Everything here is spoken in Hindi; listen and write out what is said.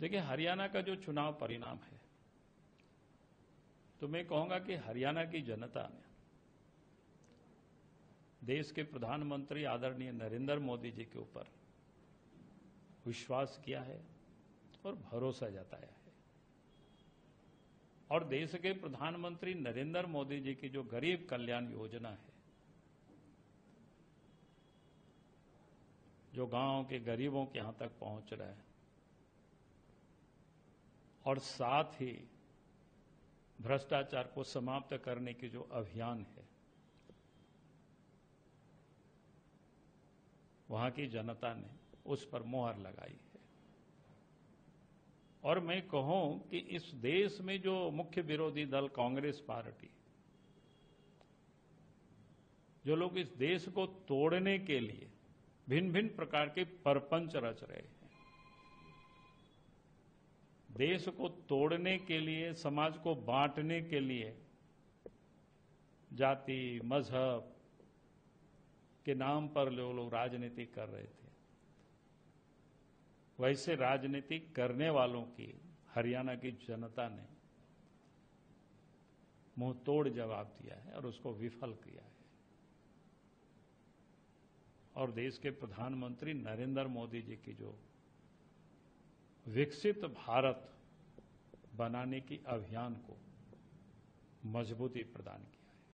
देखिए, हरियाणा का जो चुनाव परिणाम है तो मैं कहूंगा कि हरियाणा की जनता ने देश के प्रधानमंत्री आदरणीय नरेंद्र मोदी जी के ऊपर विश्वास किया है और भरोसा जताया है। और देश के प्रधानमंत्री नरेंद्र मोदी जी की जो गरीब कल्याण योजना है, जो गांव के गरीबों के यहां तक पहुंच रहा है, और साथ ही भ्रष्टाचार को समाप्त करने की जो अभियान है, वहां की जनता ने उस पर मोहर लगाई है। और मैं कहूं कि इस देश में जो मुख्य विरोधी दल कांग्रेस पार्टी, जो लोग इस देश को तोड़ने के लिए भिन्न भिन्न प्रकार के परपंच रच रहे हैं, देश को तोड़ने के लिए, समाज को बांटने के लिए जाति मजहब के नाम पर लोग राजनीति कर रहे थे, वैसे राजनीति करने वालों की हरियाणा की जनता ने मुंह तोड़ जवाब दिया है और उसको विफल किया है। और देश के प्रधानमंत्री नरेंद्र मोदी जी की जो विकसित भारत बनाने की अभियान को मजबूती प्रदान की।